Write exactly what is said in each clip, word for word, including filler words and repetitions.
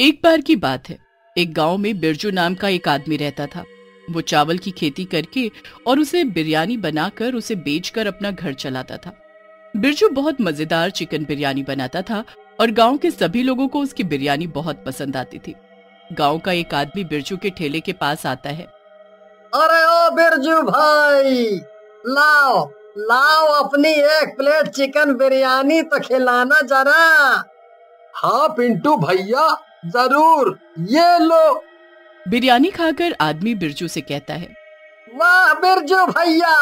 एक बार की बात है, एक गांव में बिरजू नाम का एक आदमी रहता था। वो चावल की खेती करके और उसे बिरयानी बनाकर उसे बेचकर अपना घर चलाता था। बिरजू बहुत मजेदार चिकन बिरयानी बनाता था और गांव के सभी लोगों को उसकी बिरयानी बहुत पसंद आती थी। गांव का एक आदमी बिरजू के ठेले के पास आता है। अरे ओ बिरजू भाई, लाओ लाओ अपनी एक प्लेट चिकन बिरयानी तो खिलाना जरा। हाँ पिंटू भैया, जरूर, ये लो। बिरयानी खाकर आदमी बिरजू से कहता है, वाह बिरजू भैया,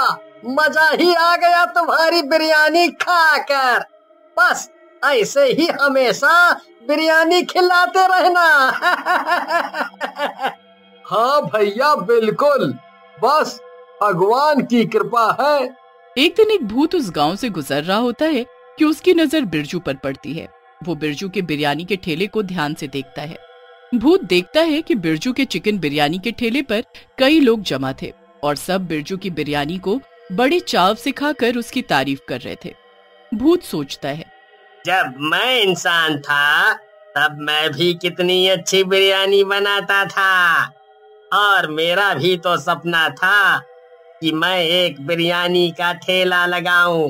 मजा ही आ गया तुम्हारी बिरयानी खाकर। बस ऐसे ही हमेशा बिरयानी खिलाते रहना। हाँ भैया बिल्कुल, बस भगवान की कृपा है। एक दिन एक भूत उस गांव से गुजर रहा होता है कि उसकी नजर बिरजू पर पड़ती है। वो बिरजू के बिरयानी के ठेले को ध्यान से देखता है। भूत देखता है कि बिरजू के चिकन बिरयानी के ठेले पर कई लोग जमा थे और सब बिरजू की बिरयानी को बड़े चाव से खाकर उसकी तारीफ कर रहे थे। भूत सोचता है, जब मैं इंसान था तब मैं भी कितनी अच्छी बिरयानी बनाता था और मेरा भी तो सपना था कि मैं एक बिरयानी का ठेला लगाऊं।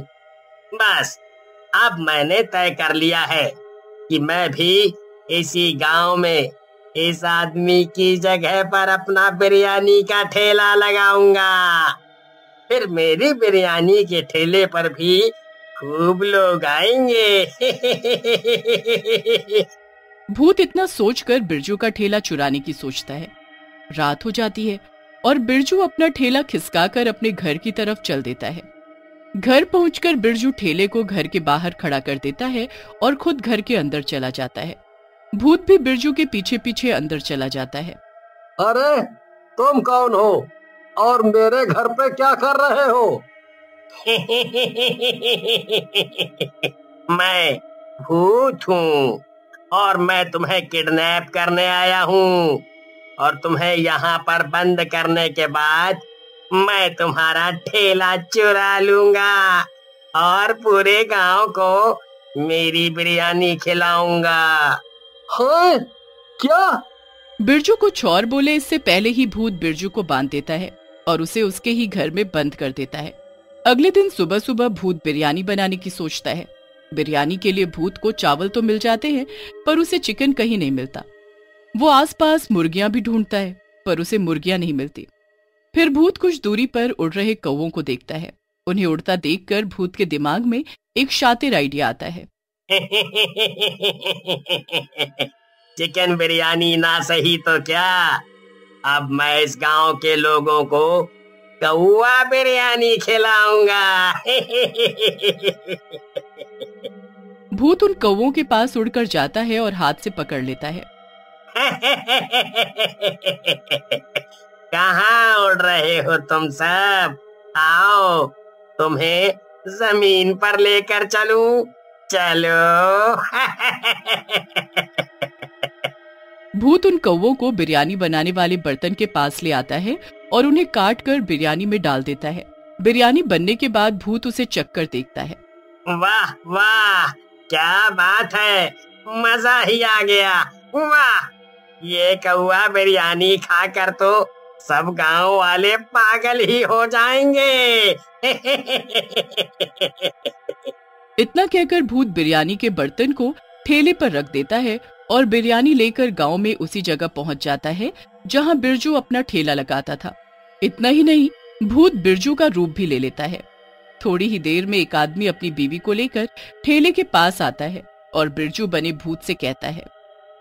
बस अब मैंने तय कर लिया है कि मैं भी इसी गांव में इस आदमी की जगह पर अपना बिरयानी का ठेला लगाऊंगा। फिर मेरी बिरयानी के ठेले पर भी खूब लोग आएंगे। भूत इतना सोचकर बिरजू का ठेला चुराने की सोचता है। रात हो जाती है और बिरजू अपना ठेला खिसकाकर अपने घर की तरफ चल देता है। घर पहुंचकर बिरजू ठेले को घर के बाहर खड़ा कर देता है और खुद घर के अंदर चला जाता है। भूत भी बिरजू के पीछे पीछे अंदर चला जाता है। अरे तुम कौन हो और मेरे घर पे क्या कर रहे हो? मैं भूत हूँ और मैं तुम्हें किडनैप करने आया हूँ और तुम्हें यहाँ पर बंद करने के बाद मैं तुम्हारा ठेला चुरा लूंगा और पूरे गांव को मेरी बिरयानी खिलाऊंगा। हाँ क्या? बिरजू कुछ और बोले इससे पहले ही भूत बिरजू को बांध देता है और उसे उसके ही घर में बंद कर देता है। अगले दिन सुबह सुबह भूत बिरयानी बनाने की सोचता है। बिरयानी के लिए भूत को चावल तो मिल जाते हैं पर उसे चिकन कहीं नहीं मिलता। वो आसपास मुर्गियां भी ढूंढता है पर उसे मुर्गियां नहीं मिलती। फिर भूत कुछ दूरी पर उड़ रहे कौवों को देखता है। उन्हें उड़ता देखकर भूत के दिमाग में एक शातिर आइडिया आता है। चिकन बिरयानी ना सही तो क्या, अब मैं इस गांव के लोगों को कौवा बिरयानी खिलाऊंगा। भूत उन कौवों के पास उड़कर जाता है और हाथ से पकड़ लेता है। कहाँ उड़ रहे हो तुम सब? आओ तुम्हें जमीन पर लेकर चलूं, चलो। भूत उन कौवों को बिरयानी बनाने वाले बर्तन के पास ले आता है और उन्हें काट कर बिरयानी में डाल देता है। बिरयानी बनने के बाद भूत उसे चखकर देखता है। वाह वाह क्या बात है, मजा ही आ गया। वाह ये कौवा बिरयानी खाकर तो सब गांव वाले पागल ही हो जाएंगे। इतना कहकर भूत बिरयानी के बर्तन को ठेले पर रख देता है और बिरयानी लेकर गांव में उसी जगह पहुंच जाता है जहां बिरजू अपना ठेला लगाता था। इतना ही नहीं, भूत बिरजू का रूप भी ले लेता है। थोड़ी ही देर में एक आदमी अपनी बीवी को लेकर ठेले के पास आता है और बिरजू बने भूत से कहता है,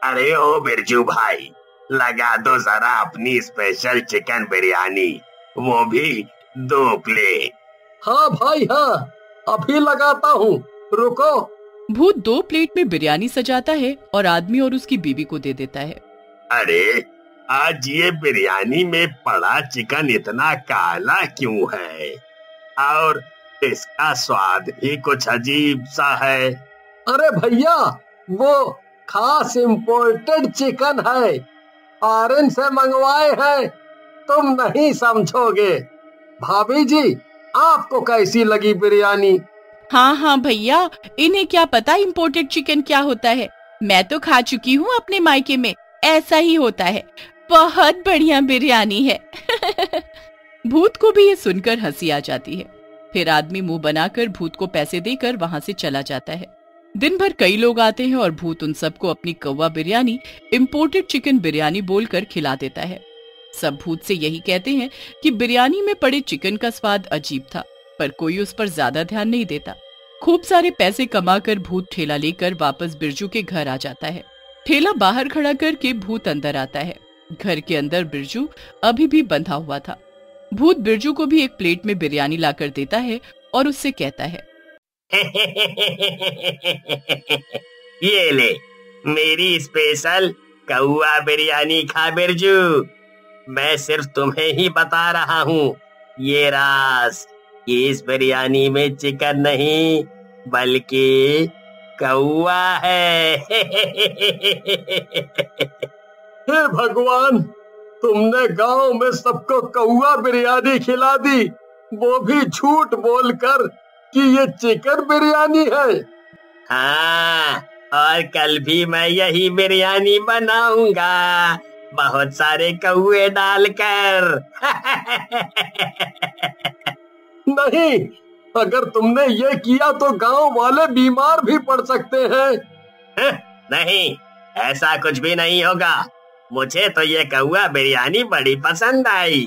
अरे ओ बिरजू भाई, लगा दो जरा अपनी स्पेशल चिकन बिरयानी, वो भी दो प्लेट। हाँ भाई हाँ, अभी लगाता हूँ, रुको। भूत दो प्लेट में बिरयानी सजाता है और आदमी और उसकी बीवी को दे देता है। अरे आज ये बिरयानी में पड़ा चिकन इतना काला क्यों है और इसका स्वाद भी कुछ अजीब सा है। अरे भैया वो खास इम्पोर्टेड चिकन है, आरन से मंगवाए हैं, तुम नहीं समझोगे। भाभी जी आपको कैसी लगी बिरयानी? हाँ हाँ भैया, इन्हें क्या पता इम्पोर्टेड चिकन क्या होता है, मैं तो खा चुकी हूँ अपने मायके में, ऐसा ही होता है, बहुत बढ़िया बिरयानी है। भूत को भी ये सुनकर हंसी आ जाती है। फिर आदमी मुंह बनाकर भूत को पैसे देकर वहाँ से चला जाता है। दिन भर कई लोग आते हैं और भूत उन सबको अपनी कौवा बिरयानी, इम्पोर्टेड चिकन बिरयानी बोलकर खिला देता है। सब भूत से यही कहते हैं कि बिरयानी में पड़े चिकन का स्वाद अजीब था, पर कोई उस पर ज्यादा ध्यान नहीं देता। खूब सारे पैसे कमाकर भूत ठेला लेकर वापस बिरजू के घर आ जाता है। ठेला बाहर खड़ा करके भूत अंदर आता है। घर के अंदर बिरजू अभी भी बंधा हुआ था। भूत बिरजू को भी एक प्लेट में बिरयानी लाकर देता है और उससे कहता है, ये ले मेरी स्पेशल कौवा बिरयानी खा बिरजू, मैं सिर्फ तुम्हें ही बता रहा हूँ ये राज, इस बिरयानी में चिकन नहीं बल्कि कौवा है। हे भगवान, तुमने गांव में सबको कौवा बिरयानी खिला दी, वो भी झूठ बोलकर कि ये चिकन बिरयानी है। हाँ, और कल भी मैं यही बिरयानी बनाऊंगा, बहुत सारे कौवे डालकर। नहीं, अगर तुमने ये किया तो गांव वाले बीमार भी पड़ सकते हैं। नहीं, ऐसा कुछ भी नहीं होगा। मुझे तो ये कौवा बिरयानी बड़ी पसंद आई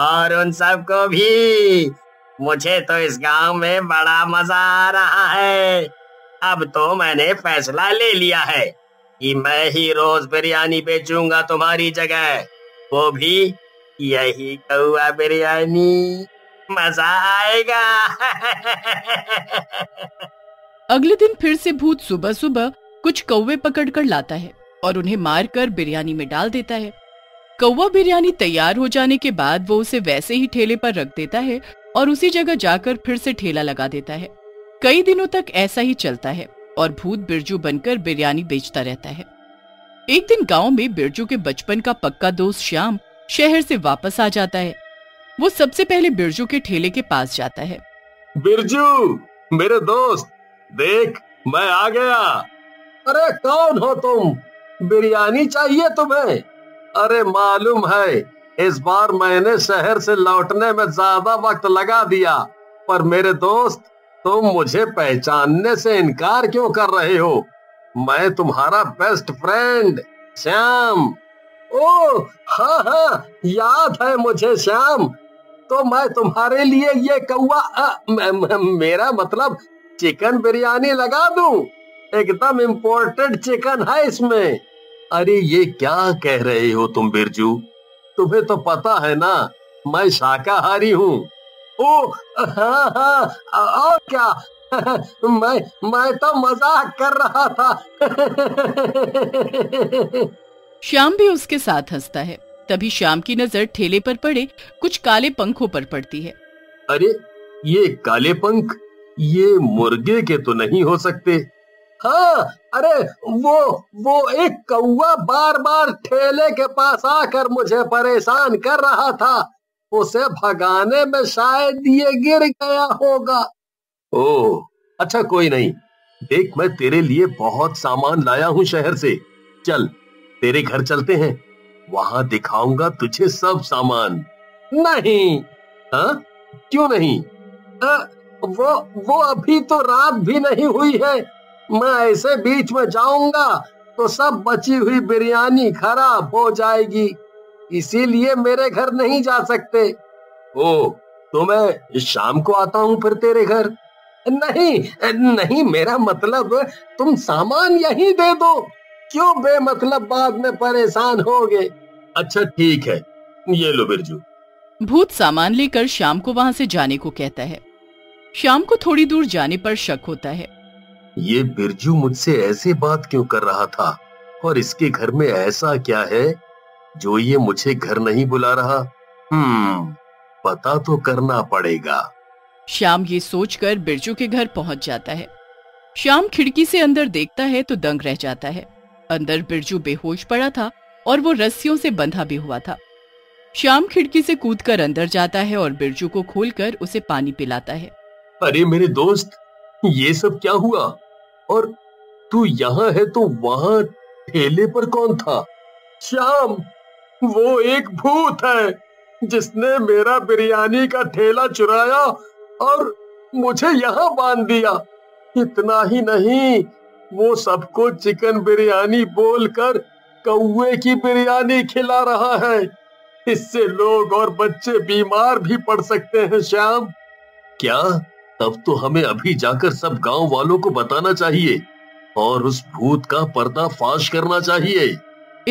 और उन सबको भी। मुझे तो इस गांव में बड़ा मजा आ रहा है। अब तो मैंने फैसला ले लिया है कि मैं ही रोज बिरयानी बेचूंगा तुम्हारी जगह, वो भी यही कौवा बिरयानी, मजा आएगा। अगले दिन फिर से भूत सुबह सुबह कुछ कौवे पकड़ कर लाता है और उन्हें मारकर बिरयानी में डाल देता है। कौवा बिरयानी तैयार हो जाने के बाद वो उसे वैसे ही ठेले पर रख देता है और उसी जगह जाकर फिर से ठेला लगा देता है। कई दिनों तक ऐसा ही चलता है और भूत बिरजू बनकर बिरयानी बेचता रहता है। एक दिन गांव में बिरजू के बचपन का पक्का दोस्त श्याम शहर से वापस आ जाता है। वो सबसे पहले बिरजू के ठेले के पास जाता है। बिरजू मेरे दोस्त, देख मैं आ गया। अरे कौन हो तुम? बिरयानी चाहिए तुम्हें? अरे मालूम है, इस बार मैंने शहर से लौटने में ज्यादा वक्त लगा दिया, पर मेरे दोस्त तुम मुझे पहचानने से इनकार क्यों कर रहे हो? मैं तुम्हारा बेस्ट फ्रेंड श्याम। ओह हाँ हाँ, याद है मुझे श्याम। तो मैं तुम्हारे लिए ये कौवा आ, म, म, मेरा मतलब चिकन बिरयानी लगा दूं? एकदम इम्पोर्टेड चिकन है इसमें। अरे ये क्या कह रहे हो तुम बिरजू? तुम्हें तो पता है ना मैं शाकाहारी हूँ। ओह हाँ हाँ, और क्या, मैं मैं तो मजाक कर रहा था। श्याम भी उसके साथ हंसता है। तभी श्याम की नजर ठेले पर पड़े कुछ काले पंखों पर पड़ती है। अरे ये काले पंख, ये मुर्गे के तो नहीं हो सकते? हाँ, अरे वो वो एक कौवा बार बार ठेले के पास आकर मुझे परेशान कर रहा था, उसे भगाने में शायद ये गिर गया होगा। ओह अच्छा, कोई नहीं, देख मैं तेरे लिए बहुत सामान लाया हूँ शहर से, चल तेरे घर चलते हैं, वहाँ दिखाऊंगा तुझे सब सामान। नहीं। हाँ क्यों नहीं? आ, वो वो अभी तो रात भी नहीं हुई है, मैं ऐसे बीच में जाऊंगा तो सब बची हुई बिरयानी खराब हो जाएगी, इसीलिए मेरे घर नहीं जा सकते। ओ, तो मैं शाम को आता हूँ फिर तेरे घर? नहीं नहीं, मेरा मतलब तुम सामान यहीं दे दो, क्यों बेमतलब बाद में परेशान होगे। अच्छा ठीक है, ये लो बिरजू। भूत सामान लेकर शाम को वहाँ से जाने को कहता है। शाम को थोड़ी दूर जाने पर शक होता है। ये बिरजू मुझसे ऐसे बात क्यों कर रहा था और इसके घर में ऐसा क्या है जो ये मुझे घर नहीं बुला रहा? हम्म, पता तो करना पड़ेगा। श्याम ये सोचकर बिरजू के घर पहुंच जाता है। श्याम खिड़की से अंदर देखता है तो दंग रह जाता है। अंदर बिरजू बेहोश पड़ा था और वो रस्सियों से बंधा भी हुआ था। श्याम खिड़की से कूदकर अंदर जाता है और बिरजू को खोलकर उसे पानी पिलाता है। अरे मेरे दोस्त, ये सब क्या हुआ? और तू यहाँ है तो वहाँ ठेले पर कौन था? श्याम, वो एक भूत है जिसने मेरा बिरयानी का ठेला चुराया और मुझे यहाँ बांध दिया। इतना ही नहीं, वो सबको चिकन बिरयानी बोलकर कौवे की बिरयानी खिला रहा है। इससे लोग और बच्चे बीमार भी पड़ सकते हैं। श्याम, क्या तब तो हमें अभी जाकर सब गांव वालों को बताना चाहिए और उस भूत का पर्दाफाश करना चाहिए।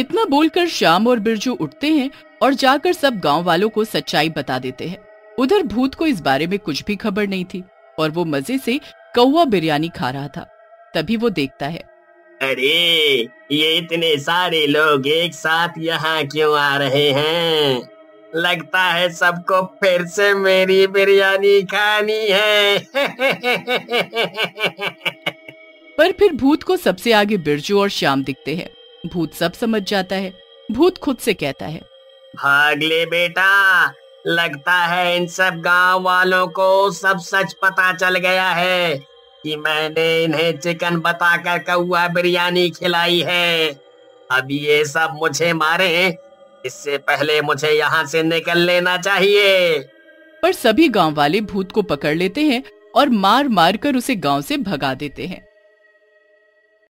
इतना बोलकर श्याम और बिरजू उठते हैं और जाकर सब गांव वालों को सच्चाई बता देते हैं। उधर भूत को इस बारे में कुछ भी खबर नहीं थी और वो मजे से कौवा बिरयानी खा रहा था। तभी वो देखता है, अरे ये इतने सारे लोग एक साथ यहाँ क्यों आ रहे हैं? लगता है सबको फिर से मेरी बिरयानी खानी है। पर फिर भूत को सबसे आगे बिरजू और श्याम दिखते हैं। भूत सब समझ जाता है। भूत खुद से कहता है, भाग ले बेटा, लगता है इन सब गांव वालों को सब सच पता चल गया है कि मैंने इन्हें चिकन बताकर कौवा बिरयानी खिलाई है। अब ये सब मुझे मारे, इससे पहले मुझे यहाँ से निकल लेना चाहिए। पर सभी गांव वाले भूत को पकड़ लेते हैं और मार मार कर उसे गांव से भगा देते हैं।